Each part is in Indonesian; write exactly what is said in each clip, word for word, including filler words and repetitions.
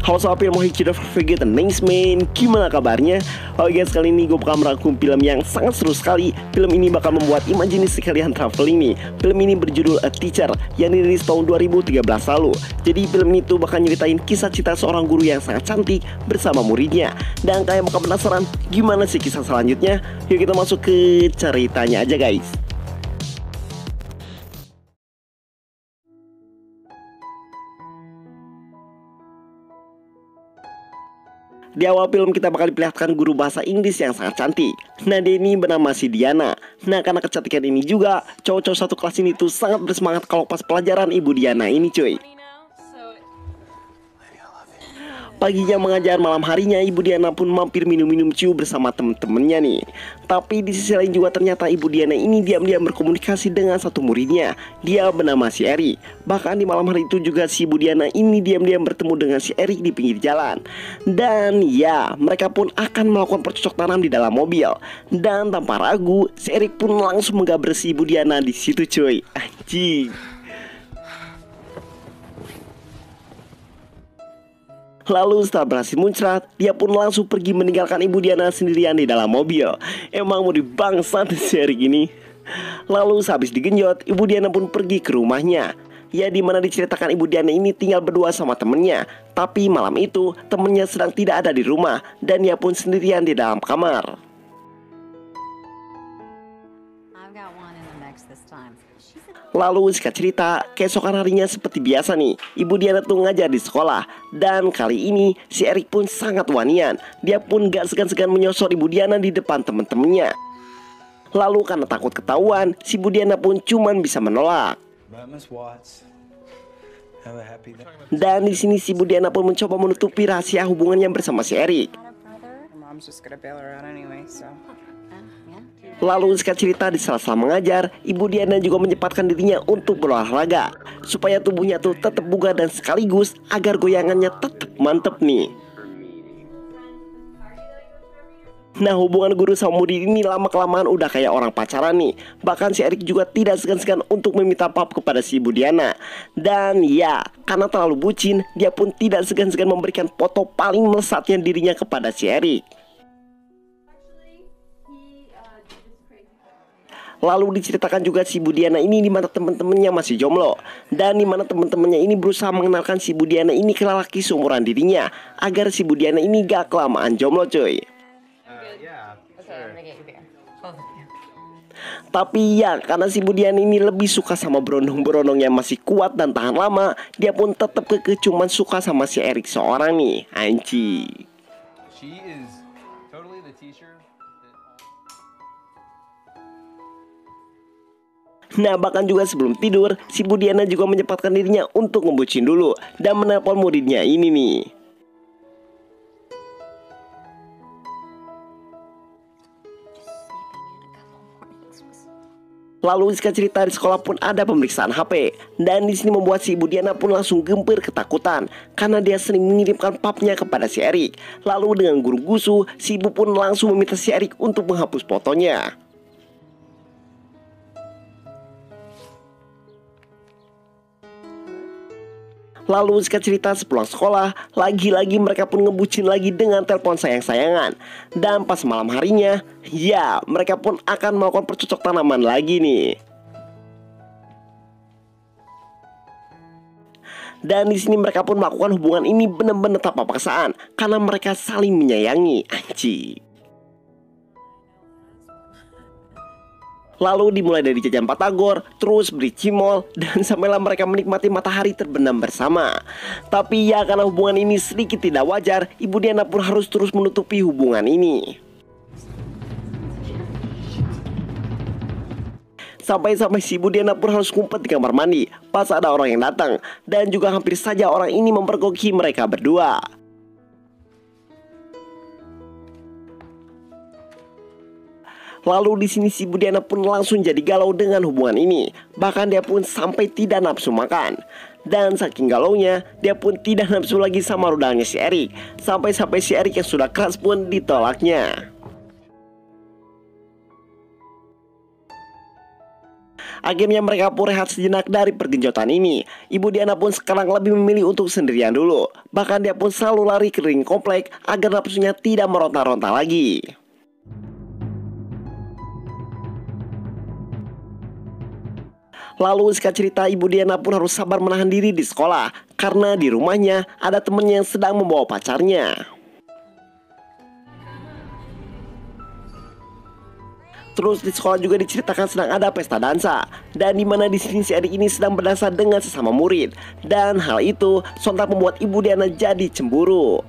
Halo sahabat film Hikida V G The Next Man, gimana kabarnya? Oke guys, kali ini gue bakal merangkum film yang sangat seru sekali. Film ini bakal membuat imajinasi kalian traveling nih. Film ini berjudul A Teacher yang dirilis tahun dua ribu tiga belas lalu. Jadi film ini tuh bakal nyeritain kisah cita seorang guru yang sangat cantik bersama muridnya. Dan kalian bakal penasaran gimana sih kisah selanjutnya? Yuk kita masuk ke ceritanya aja guys. Di awal film kita bakal diperlihatkan guru bahasa Inggris yang sangat cantik. Nah dia ini bernama si Diana. Nah karena kecantikan ini juga, cowok-cowok satu kelas ini tuh sangat bersemangat kalau pas pelajaran ibu Diana ini cuy. Paginya mengajar, malam harinya ibu Diana pun mampir minum-minum ciu bersama temen-temennya nih. Tapi di sisi lain juga ternyata ibu Diana ini diam-diam berkomunikasi dengan satu muridnya. Dia bernama si Eric. Bahkan di malam hari itu juga si ibu Diana ini diam-diam bertemu dengan si Eric di pinggir jalan. Dan ya, mereka pun akan melakukan bercocok tanam di dalam mobil. Dan tanpa ragu, si Eric pun langsung menggaber si ibu Diana di situ cuy. Anjing. Lalu setelah berhasil muncrat, dia pun langsung pergi meninggalkan ibu Diana sendirian di dalam mobil. Emang mau dibangsat si Eric ini. Lalu sehabis digenjot, ibu Diana pun pergi ke rumahnya. Ya dimana diceritakan ibu Diana ini tinggal berdua sama temennya. Tapi malam itu temennya sedang tidak ada di rumah dan dia pun sendirian di dalam kamar. Lalu singkat cerita, keesokan harinya seperti biasa nih, ibu Diana tuh ngajar di sekolah. Dan kali ini si Eric pun sangat wanian. Dia pun gak segan-segan menyosor ibu Diana di depan temen-temennya. Lalu karena takut ketahuan, si ibu Diana pun cuman bisa menolak. Dan di sini si ibu Diana pun mencoba menutupi rahasia hubungannya bersama si Eric. Lalu singkat cerita, di sela-sela mengajar, ibu Diana juga menyempatkan dirinya untuk berolahraga supaya tubuhnya tuh tetap bugar dan sekaligus agar goyangannya tetap mantep nih. Nah hubungan guru sama murid ini lama-kelamaan udah kayak orang pacaran nih. Bahkan si Eric juga tidak segan-segan untuk meminta pap kepada si ibu Diana. Dan ya, karena terlalu bucin, dia pun tidak segan-segan memberikan foto paling melesatnya dirinya kepada si Eric. Lalu diceritakan juga si ibu Diana ini di mana teman-temannya masih jomblo. Dan di mana teman-temannya ini berusaha mengenalkan si ibu Diana ini ke lelaki seumuran dirinya agar si ibu Diana ini gak kelamaan jomblo cuy. Uh, yeah, sure. Tapi ya karena si ibu Diana ini lebih suka sama berondong-berondong yang masih kuat dan tahan lama, dia pun tetap keke cuman suka sama si Eric seorang nih. Anci. She is totally the teacher. Nah bahkan juga sebelum tidur, si ibu Diana juga menyempatkan dirinya untuk ngebucin dulu dan menelpon muridnya ini nih. Lalu singkat cerita, di sekolah pun ada pemeriksaan H P. Dan di sini membuat si ibu Diana pun langsung gempir ketakutan karena dia sering mengirimkan papnya kepada si Eric. Lalu dengan guru gusu, si ibu pun langsung meminta si Eric untuk menghapus fotonya. Lalu singkat cerita, sepulang sekolah, lagi-lagi mereka pun ngebucin lagi dengan telepon sayang-sayangan. Dan pas malam harinya, ya mereka pun akan melakukan percocok tanaman lagi nih. Dan di sini mereka pun melakukan hubungan ini benar-benar tanpa paksaan karena mereka saling menyayangi. Anjir. Lalu dimulai dari jajan Patagor, terus beri cimol, dan sampailah mereka menikmati matahari terbenam bersama. Tapi ya karena hubungan ini sedikit tidak wajar, ibu Diana pun harus terus menutupi hubungan ini. Sampai-sampai si ibu Diana pun harus ngumpet di kamar mandi pas ada orang yang datang. Dan juga hampir saja orang ini mempergoki mereka berdua. Lalu di sini si ibu Diana pun langsung jadi galau dengan hubungan ini. Bahkan dia pun sampai tidak nafsu makan. Dan saking galaunya, dia pun tidak nafsu lagi sama rudalnya si Eric. Sampai-sampai si Eric yang sudah keras pun ditolaknya. Akhirnya mereka pun rehat sejenak dari pergenjotan ini. Ibu Diana pun sekarang lebih memilih untuk sendirian dulu. Bahkan dia pun selalu lari ke ring komplek agar nafsunya tidak meronta-ronta lagi. Lalu singkat cerita, Ibu Diana pun harus sabar menahan diri di sekolah karena di rumahnya ada temannya yang sedang membawa pacarnya. Terus di sekolah juga diceritakan sedang ada pesta dansa, dan dimana di sini si adik ini sedang berdansa dengan sesama murid, dan hal itu sontak membuat Ibu Diana jadi cemburu.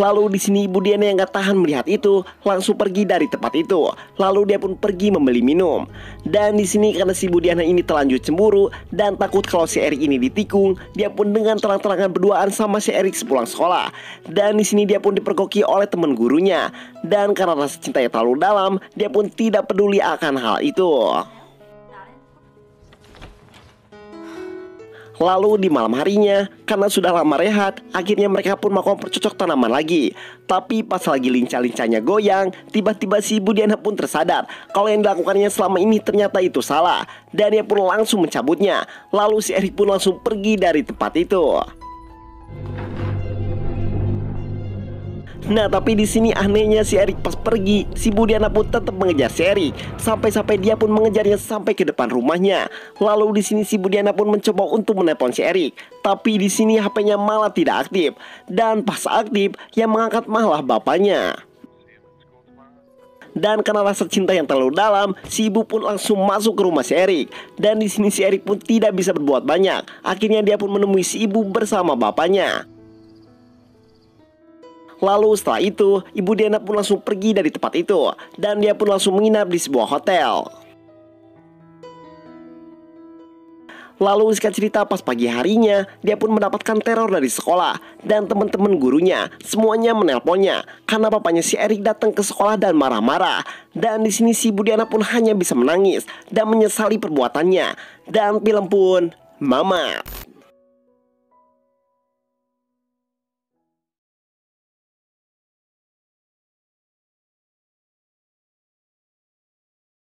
Lalu di sini Ibu Diana yang gak tahan melihat itu langsung pergi dari tempat itu. Lalu dia pun pergi membeli minum. Dan di sini karena si Ibu Diana ini terlanjur cemburu dan takut kalau si Erik ini ditikung, dia pun dengan terang-terangan berduaan sama si Erik sepulang sekolah. Dan di sini dia pun dipergoki oleh teman gurunya. Dan karena rasa cintanya terlalu dalam, dia pun tidak peduli akan hal itu. Lalu di malam harinya, karena sudah lama rehat, akhirnya mereka pun melakukan percocok tanaman lagi. Tapi pas lagi lincah-lincahnya goyang, tiba-tiba si Ibu Diana pun tersadar kalau yang dilakukannya selama ini ternyata itu salah. Dan dia pun langsung mencabutnya. Lalu si Erik pun langsung pergi dari tempat itu. Nah, tapi di sini anehnya si Erik pas pergi, si Ibu Diana pun tetap mengejar si Erik sampai-sampai dia pun mengejarnya sampai ke depan rumahnya. Lalu di sini si Ibu Diana pun mencoba untuk menelpon si Erik, tapi di sini H P-nya malah tidak aktif. Dan pas aktif, yang mengangkat malah bapaknya. Dan karena rasa cinta yang terlalu dalam, si ibu pun langsung masuk ke rumah si Erik. Dan di sini si Erik pun tidak bisa berbuat banyak. Akhirnya dia pun menemui si ibu bersama bapaknya. Lalu setelah itu, Ibu Diana pun langsung pergi dari tempat itu, dan dia pun langsung menginap di sebuah hotel. Lalu singkat cerita, pas pagi harinya, dia pun mendapatkan teror dari sekolah, dan teman-teman gurunya semuanya menelponnya karena papanya si Erik datang ke sekolah dan marah-marah. Dan di sini si Ibu Diana pun hanya bisa menangis dan menyesali perbuatannya. Dan film pun Mama.